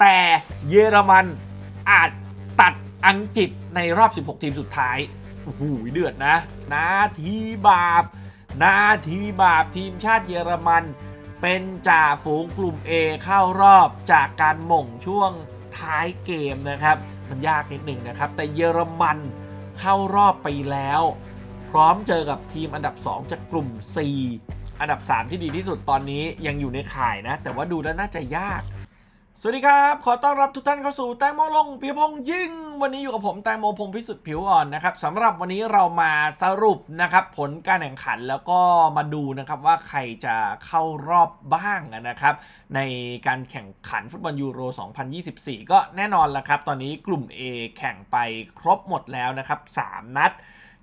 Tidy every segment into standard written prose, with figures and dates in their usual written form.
แต่เยอรมันอาจตัดอังกฤษในรอบ16ทีมสุดท้ายโอ้โหเดือดนะนาทีบาปทีมชาติเยอรมันเป็นจ่าฝูงกลุ่ม A เข้ารอบจากการหม่งช่วงท้ายเกมนะครับมันยากนิดหนึ่งนะครับแต่เยอรมันเข้ารอบไปแล้วพร้อมเจอกับทีมอันดับ2จากกลุ่ม C อันดับ3ที่ดีที่สุดตอนนี้ยังอยู่ในข่ายนะแต่ว่าดูแล้วน่าจะยากสวัสดีครับขอต้อนรับทุกท่านเข้าสู่แตงโมลงพิพงษ์ยิ่งวันนี้อยู่กับผมแตงโมพงษ์พิสุทธิ์ผิวอ่อนนะครับสำหรับวันนี้เรามาสรุปนะครับผลการแข่งขันแล้วก็มาดูนะครับว่าใครจะเข้ารอบบ้างนะครับในการแข่งขันฟุตบอลยูโร2024ก็แน่นอนละครับตอนนี้กลุ่ม A แข่งไปครบหมดแล้วนะครับ3นัด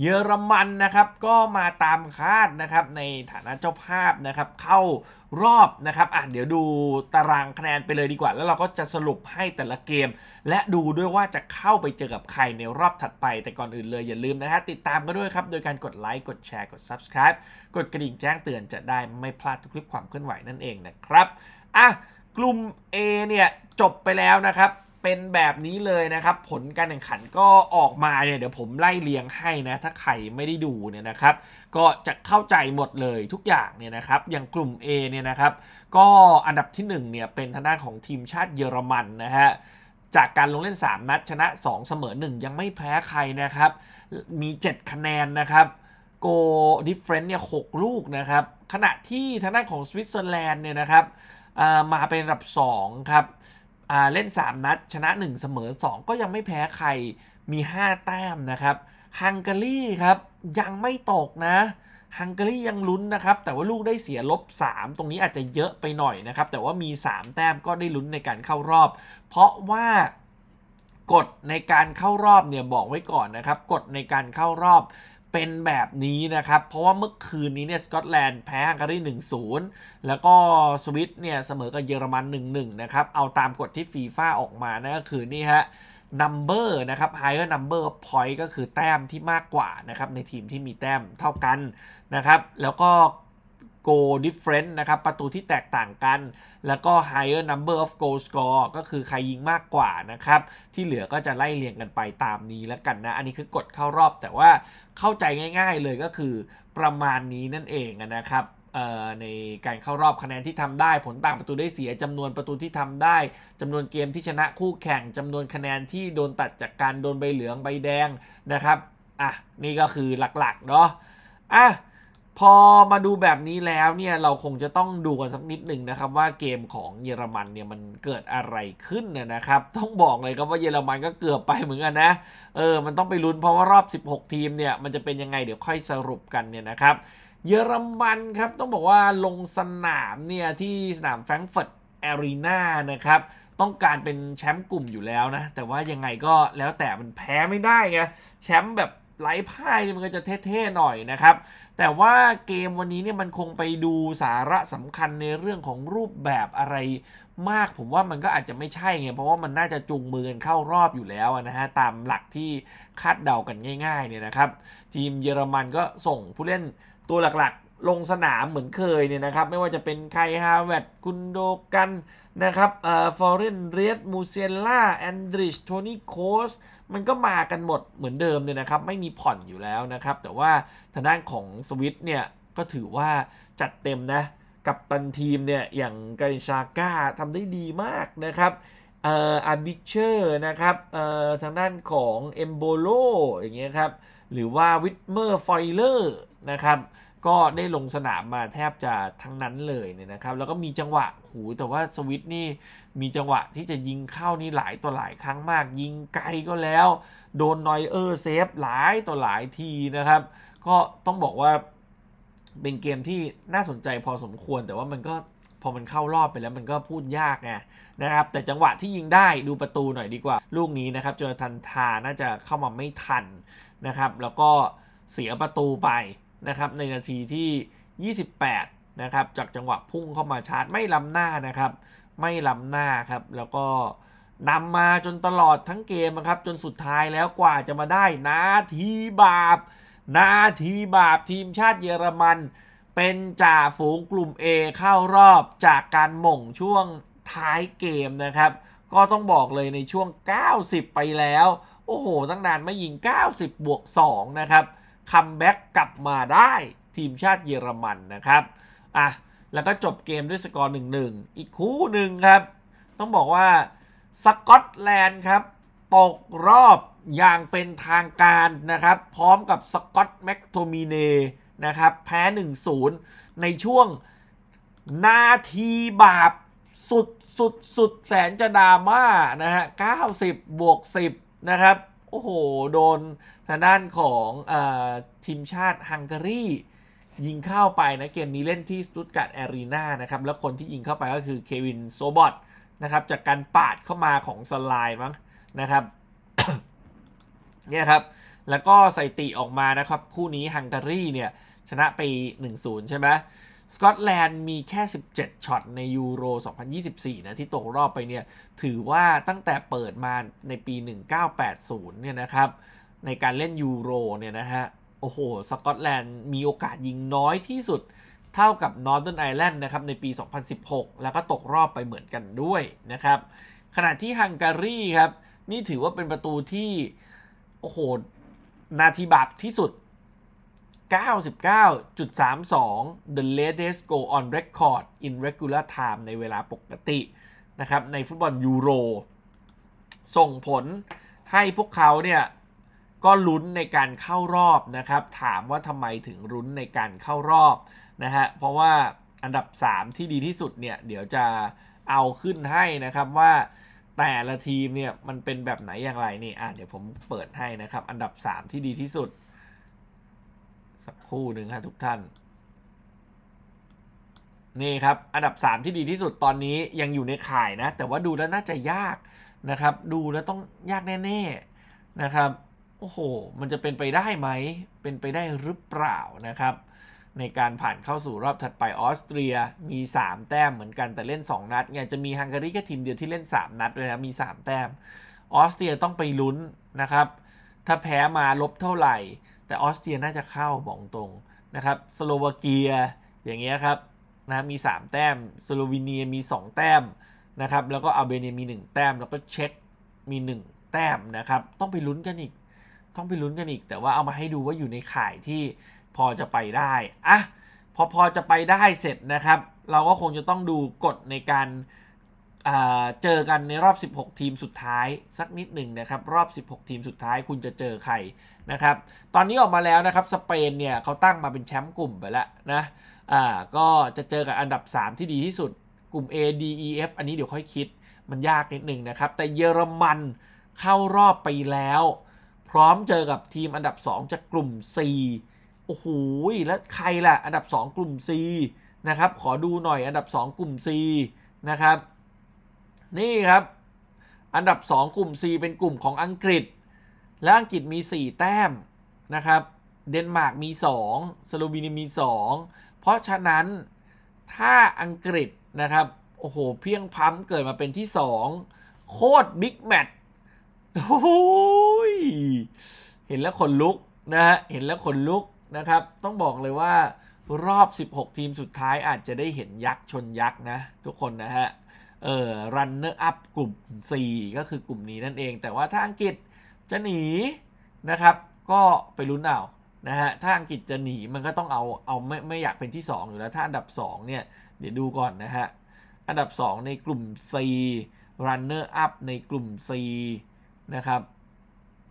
เยอรมันนะครับก็มาตามคาดนะครับในฐานะเจ้าภาพนะครับเข้ารอบนะครับเดี๋ยวดูตารางคะแนนไปเลยดีกว่าแล้วเราก็จะสรุปให้แต่ละเกมและดูด้วยว่าจะเข้าไปเจอกับใครในรอบถัดไปแต่ก่อนอื่นเลยอย่าลืมนะฮะติดตามกันด้วยครับโดยการกดไลค์กดแชร์กด Subscribe กดกระดิ่งแจ้งเตือนจะได้ไม่พลาดทุกคลิปความเคลื่อนไหวนั่นเองนะครับกลุ่ม A เนี่ยจบไปแล้วนะครับเป็นแบบนี้เลยนะครับผลการแข่งขันก็ออกมาเนี่ยเดี๋ยวผมไล่เรียงให้นะถ้าใครไม่ได้ดูเนี่ยนะครับก็จะเข้าใจหมดเลยทุกอย่างเนี่ยนะครับอย่างกลุ่ม A เนี่ยนะครับก็อันดับที่1เนี่ยเป็นทางด้านของทีมชาติเยอรมันนะฮะจากการลงเล่น3นัดชนะ2เสมอ1ยังไม่แพ้ใครนะครับมี7คะแนนนะครับโกดิฟเฟรนซ์เนี่ย6ลูกนะครับขณะที่ทางด้านของสวิตเซอร์แลนด์เนี่ยนะครับมาเป็นอันดับ2ครับเล่น3นัดชนะ1เสมอ2ก็ยังไม่แพ้ใครมี5แต้มนะครับฮังการีครับยังไม่ตกนะฮังการียังลุ้นนะครับแต่ว่าลูกได้เสียลบ3ตรงนี้อาจจะเยอะไปหน่อยนะครับแต่ว่ามี3แต้มก็ได้ลุ้นในการเข้ารอบเพราะว่ากฎในการเข้ารอบเนี่ยบอกไว้ก่อนนะครับกฎในการเข้ารอบเป็นแบบนี้นะครับเพราะว่าเมื่อคืนนี้เนี่ยสกอตแลนด์แพ้ฮังการี 1-0 แล้วก็สวิตเนี่ยเสมอกับเยอรมัน 1-1 นะครับเอาตามกฎที่ฟีฟ่าออกมานั่นก็คือนี่ฮะ number นะครับ higher number point ก็คือแต้มที่มากกว่านะครับในทีมที่มีแต้มเท่ากันนะครับแล้วก็ goal difference นะครับประตูที่แตกต่างกันแล้วก็ higher number of goal score ก็คือใครยิงมากกว่านะครับที่เหลือก็จะไล่เรียงกันไปตามนี้แล้วกันนะอันนี้คือกฎเข้ารอบแต่ว่าเข้าใจง่ายๆเลยก็คือประมาณนี้นั่นเองนะครับในการเข้ารอบคะแนนที่ทำได้ผลต่างประตูได้เสียจำนวนประตูที่ทำได้จำนวนเกมที่ชนะคู่แข่งจำนวนคะแนนที่โดนตัดจากการโดนใบเหลืองใบแดงนะครับนี่ก็คือหลักๆเนาะพอมาดูแบบนี้แล้วเนี่ยเราคงจะต้องดูกันสักนิดหนึ่งนะครับว่าเกมของเยอรมันเนี่ยมันเกิดอะไรขึ้นนะครับต้องบอกเลยครับว่าเยอรมันก็เกือบไปเหมือนกันนะมันต้องไปลุ้นเพราะว่ารอบ16ทีมเนี่ยมันจะเป็นยังไงเดี๋ยวค่อยสรุปกันเนี่ยนะครับเยอรมันครับต้องบอกว่าลงสนามเนี่ยที่สนามแฟรงก์เฟิร์ตอารีนานะครับต้องการเป็นแชมป์กลุ่มอยู่แล้วนะแต่ว่ายังไงก็แล้วแต่มันแพ้ไม่ได้ไงแชมป์แบบไร้พ่ายมันก็จะเท่ๆหน่อยนะครับแต่ว่าเกมวันนี้เนี่ยมันคงไปดูสาระสำคัญในเรื่องของรูปแบบอะไรมากผมว่ามันก็อาจจะไม่ใช่ไงเพราะว่ามันน่าจะจูงมือกันเข้ารอบอยู่แล้วนะฮะตามหลักที่คาดเดากันง่ายๆเนี่ยนะครับทีมเยอรมันก็ส่งผู้เล่นตัวหลักๆลงสนามเหมือนเคยเนี่ยนะครับไม่ว่าจะเป็นไคฮาเวตกุนโดกันนะครับฟอเรนเรียสมูเซล่าแอนดริชโทนี่โคสมันก็มากันหมดเหมือนเดิมเลยนะครับไม่มีผ่อนอยู่แล้วนะครับแต่ว่าทางด้านของสวิตเนี่ยก็ถือว่าจัดเต็มนะกับตันทีมเนี่ยอย่างกาลิชาก้าทำได้ดีมากนะครับอาบิเชอร์นะครับทางด้านของเอมโบโลอย่างเงี้ยครับหรือว่าวิทเมอร์ไฟเลอร์นะครับก็ได้ลงสนามมาแทบจะทั้งนั้นเลยเนี่ยนะครับแล้วก็มีจังหวะแต่ว่าสวิตนี่มีจังหวะที่จะยิงเข้านี่หลายต่อหลายครั้งมากยิงไกลก็แล้วโดนนอยเออร์เซฟหลายต่อหลายทีนะครับก็ต้องบอกว่าเป็นเกมที่น่าสนใจพอสมควรแต่ว่ามันก็พอมันเข้ารอบไปแล้วมันก็พูดยากไงนะครับแต่จังหวะที่ยิงได้ดูประตูหน่อยดีกว่าลูกนี้นะครับโจนาธานทาน่าจะเข้ามาไม่ทันนะครับแล้วก็เสียประตูไปนะครับในนาทีที่28นะครับจากจังหวะพุ่งเข้ามาชาร์จไม่ล้ำหน้านะครับไม่ล้ำหน้าครับแล้วก็นำมาจนตลอดทั้งเกมนะครับจนสุดท้ายแล้วกว่าจะมาได้นาทีบาปทีมชาติเยอรมันเป็นจ่าฝูงกลุ่ม A เข้ารอบจากการหม่งช่วงท้ายเกมนะครับ ก็ต้องบอกเลยในช่วง90ไปแล้วโอ้โหตั้งนานไม่ยิง90+2นะครับคัมแบ็กกลับมาได้ทีมชาติเยอรมันนะครับอ่ะแล้วก็จบเกมด้วยสกอร์ 1-1 อีกคู่หนึ่งครับต้องบอกว่าสกอตแลนด์ครับตกรอบอย่างเป็นทางการนะครับพร้อมกับสกอตแมคโทมิเนนะครับแพ้ 1-0 ในช่วงนาทีบาปสุดแสนจะดราม่านะฮะ90+10นะครับโอ้โหโดนทางด้านของทีมชาติฮังการียิงเข้าไปนะเกมนี้เล่นที่สตุตการ์ดอารีนานะครับแล้วคนที่ยิงเข้าไปก็คือเควินโซบอตนะครับจากการปาดเข้ามาของสไลด์มั้งนะครับ เนี่ยครับแล้วก็สถิติออกมานะครับคู่นี้ฮังการีเนี่ยชนะไป 1-0 ใช่ไหมสกอตแลนด์มีแค่17ช็อตในยูโร2024นะที่ตกรอบไปเนี่ยถือว่าตั้งแต่เปิดมาในปี 1980เนี่ยนะครับในการเล่นยูโรเนี่ยนะฮะโอ้โหสกอตแลนด์มีโอกาสยิงน้อยที่สุดเท่ากับนอร์เธิร์นไอร์แลนด์นะครับในปี2016แล้วก็ตกรอบไปเหมือนกันด้วยนะครับขณะที่ฮังการีครับนี่ถือว่าเป็นประตูที่โอ้โหนาทีบาปที่สุด 99.32 the latest goal on record in regular time ในเวลาปกตินะครับในฟุตบอลยูโรส่งผลให้พวกเขาเนี่ยก็ลุ้นในการเข้ารอบนะครับถามว่าทำไมถึงลุ้นในการเข้ารอบนะฮะเพราะว่าอันดับ3ที่ดีที่สุดเนี่ยเดี๋ยวจะเอาขึ้นให้นะครับว่าแต่ละทีมเนี่ยมันเป็นแบบไหนอย่างไรนี่เดี๋ยวผมเปิดให้นะครับอันดับ3ที่ดีที่สุดสักครู่หนึ่งครับทุกท่านนี่ครับอันดับ3ที่ดีที่สุดตอนนี้ยังอยู่ในข่ายนะแต่ว่าดูแล้วน่าจะยากนะครับดูแล้วต้องยากแน่ๆนะครับโอ้โหมันจะเป็นไปได้ไหมเป็นไปได้หรือเปล่านะครับในการผ่านเข้าสู่รอบถัดไปออสเตรียมี3แต้มเหมือนกันแต่เล่น2นัดไงจะมีฮังการีแค่ทีมเดียวที่เล่น3นัดเลยนะมี3แต้มออสเตรียต้องไปลุ้นนะครับถ้าแพ้มาลบเท่าไหร่แต่ออสเตรียน่าจะเข้าบอกตรงนะครับสโลวาเกียอย่างเงี้ยครับนะมี3แต้มสโลวีเนียมี2แต้มนะครับแล้วก็อัลเบเนียมี1แต้มแล้วก็เช็กมี1แต้มนะครับต้องไปลุ้นกันอีกแต่ว่าเอามาให้ดูว่าอยู่ในข่ายที่พอจะไปได้อะพอจะไปได้เสร็จนะครับเราก็คงจะต้องดูกฎในการเจอกันในรอบ16ทีมสุดท้ายสักนิดหนึ่งนะครับรอบ16ทีมสุดท้ายคุณจะเจอใครนะครับตอนนี้ออกมาแล้วนะครับสเปนเนี่ยเขาตั้งมาเป็นแชมป์กลุ่มไปแล้วนะก็จะเจอกับอันดับ3ที่ดีที่สุดกลุ่ม A D E F อันนี้เดี๋ยวค่อยคิดมันยากนิดหนึ่งนะครับแต่เยอรมันเข้ารอบไปแล้วพร้อมเจอกับทีมอันดับ2จากกลุ่ม Cโอ้โหแล้วใครล่ะอันดับ2กลุ่ม C นะครับขอดูหน่อยอันดับ2กลุ่ม C นะครับนี่ครับอันดับ2กลุ่ม C เป็นกลุ่มของอังกฤษและอังกฤษมี4แต้มนะครับเดนมาร์กมี2สโลวีเนียมี2เพราะฉะนั้นถ้าอังกฤษนะครับโอ้โหเพียงพ้ำเกิดมาเป็นที่2โคตรบิ๊กแมตช์โอ้โหเห็นแล้วขนลุกนะฮะเห็นแล้วขนลุกนะครับต้องบอกเลยว่ารอบ16ทีมสุดท้ายอาจจะได้เห็นยักษ์ชนยักษ์นะทุกคนนะฮะรันเนอร์อัพกลุ่ม C ก็คือกลุ่มนี้นั่นเองแต่ว่าถ้าอังกฤษจะหนีนะครับก็ไปลุ้นเอานะฮะถ้าอังกฤษจะหนีมันก็ต้องเอาไม่อยากเป็นที่2อยู่แล้วถ้าอันดับ2เนี่ยเดี๋ยวดูก่อนนะฮะอันดับ2ในกลุ่ม C รันเนอร์อัพในกลุ่ม C นะครับ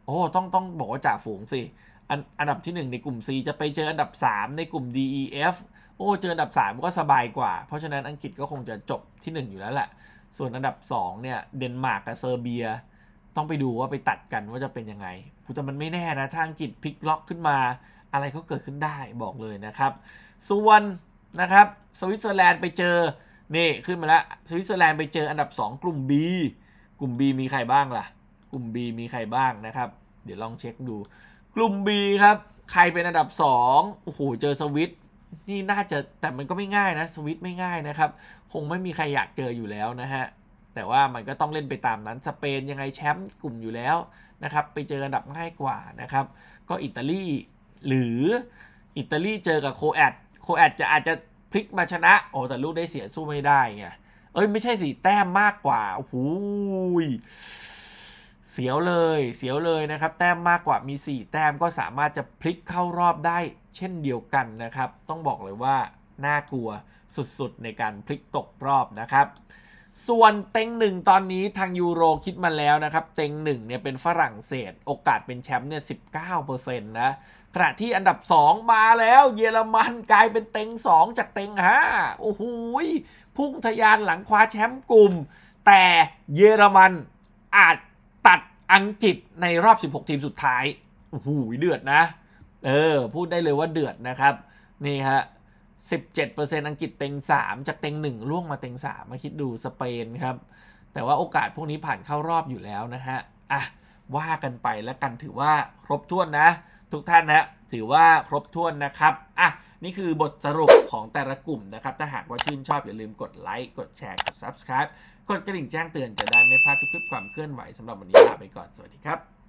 โอ้ต้องบอกว่าจ่าฝูงสิอันดับที่1ในกลุ่ม C จะไปเจออันดับ3ในกลุ่ม DEF โอ้เจออันดับ3ก็สบายกว่าเพราะฉะนั้นอังกฤษก็คงจะจบที่1อยู่แล้วแหละส่วนอันดับ2เนี่ยเดนมาร์กกับเซอร์เบียต้องไปดูว่าไปตัดกันว่าจะเป็นยังไงแต่มันไม่แน่นะถ้าอังกฤษพลิกล็อกขึ้นมาอะไรก็เกิดขึ้นได้บอกเลยนะครับส่วนนะครับสวิตเซอร์แลนด์ไปเจอนี่ขึ้นมาแล้วสวิตเซอร์แลนด์ไปเจออันดับ2กลุ่ม B กลุ่ม B มีใครบ้างล่ะกลุ่ม B มีใครบ้างนะครับเดี๋ยวลองเช็คดูกลุ่ม B ครับใครเป็นอันดับ2โอ้โหเจอสวิตนี่น่าจะแต่มันก็ไม่ง่ายนะสวิตไม่ง่ายนะครับคงไม่มีใครอยากเจออยู่แล้วนะฮะแต่ว่ามันก็ต้องเล่นไปตามนั้นสเปนยังไงแชมป์กลุ่มอยู่แล้วนะครับไปเจออันดับง่ายกว่านะครับก็อิตาลีหรืออิตาลีเจอกับโคแอดจะอาจจะพลิกมาชนะโอ้แต่ลูกได้เสียสู้ไม่ได้ไง เอ้ยไม่ใช่สิแต้มมากกว่าโอ้โหเสียวเลยเสียวเลยนะครับแต้มมากกว่ามี4แต้มก็สามารถจะพลิกเข้ารอบได้เช่นเดียวกันนะครับต้องบอกเลยว่าน่ากลัวสุดๆในการพลิกตกรอบนะครับส่วนเต็งหนึ่งตอนนี้ทางยูโรคิดมาแล้วนะครับเต็งหนึ่งเนี่ยเป็นฝรั่งเศสโอกาสเป็นแชมป์เนี่ย 19% นะขณะที่อันดับ2มาแล้วเยอรมันกลายเป็นเต็ง2จากเต็ง5โอ้โหพุ่งทะยานหลังคว้าแชมป์กลุ่มแต่เยอรมันอาจตัดอังกฤษในรอบ16ทีมสุดท้ายโอ้โหเดือดนะพูดได้เลยว่าเดือดนะครับนี่ฮะ17% อังกฤษเต็ง3จากเต็ง1ล่วงมาเต็ง3มาคิดดูสเปนครับแต่ว่าโอกาสพวกนี้ผ่านเข้ารอบอยู่แล้วนะฮะอ่ะว่ากันไปแล้วกันถือว่าครบถ้วนนะทุกท่านนะถือว่าครบถ้วนนะครับอ่ะนี่คือบทสรุปของแต่ละกลุ่มนะครับถ้าหากว่าชื่นชอบอย่าลืมกดไลค์กดแชร์กด Subscribe กดกระดิ่งแจ้งเตือนจะได้ไม่พลาดทุกคลิปความเคลื่อนไหวสำหรับวันนี้ลาไปก่อนสวัสดีครับ